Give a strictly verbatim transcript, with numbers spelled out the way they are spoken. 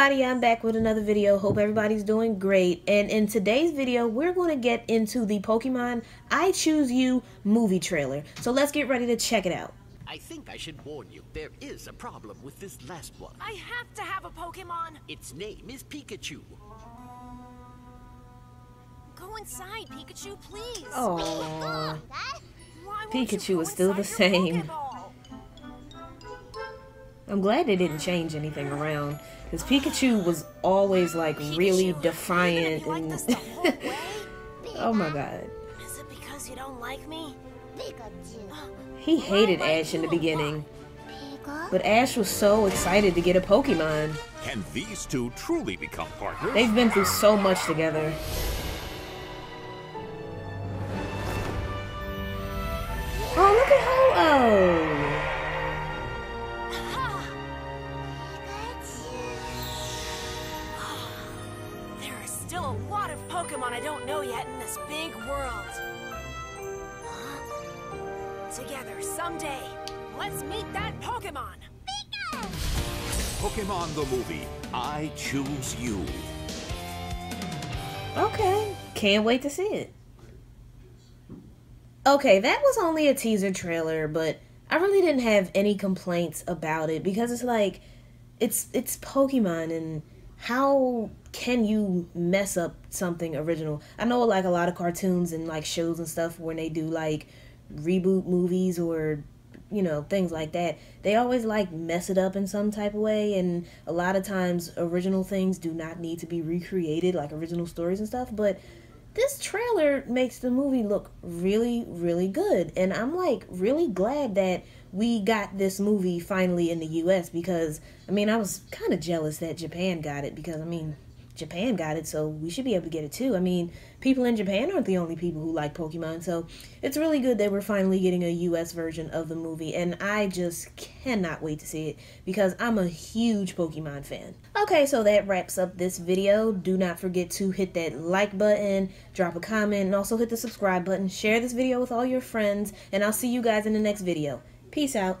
everybody, I'm back with another video. Hope everybody's doing great. And in today's video, we're going to get into the Pokemon I Choose You movie trailer. So let's get ready to check it out. I think I should warn you, there is a problem with this last one. I have to have a Pokemon. Its name is Pikachu. Go inside, Pikachu, please. Oh, Pikachu is still the same. Pokeball? I'm glad they didn't change anything around, because Pikachu was always like Pikachu, really defiant. Like and oh my god. Is it because you don't like me? He hated Ash in the beginning, but Ash was so excited to get a Pokemon. Can these two truly become partners? They've been through so much together. Oh, look at Ho-Oh! There are still a lot of Pokemon I don't know yet in this big world. Together someday, let's meet that Pokemon. Pika! Pokemon the movie, I Choose You. Okay, can't wait to see it. Okay, that was only a teaser trailer, but I really didn't have any complaints about it because it's like, it's it's Pokemon, and how can you mess up something original? I know like a lot of cartoons and like shows and stuff when they do like reboot movies or you know things like that, they always like mess it up in some type of way, and a lot of times original things do not need to be recreated, like original stories and stuff. But this trailer makes the movie look really really good, and I'm like really glad that we got this movie finally in the U S because I mean I was kind of jealous that Japan got it, because I mean Japan got it, so we should be able to get it too. I mean, people in Japan aren't the only people who like Pokemon, so it's really good that we're finally getting a U S version of the movie, and I just cannot wait to see it because I'm a huge Pokemon fan. Okay, so that wraps up this video. Do not forget to hit that like button, drop a comment, and also hit the subscribe button. Share this video with all your friends, and I'll see you guys in the next video. Peace out.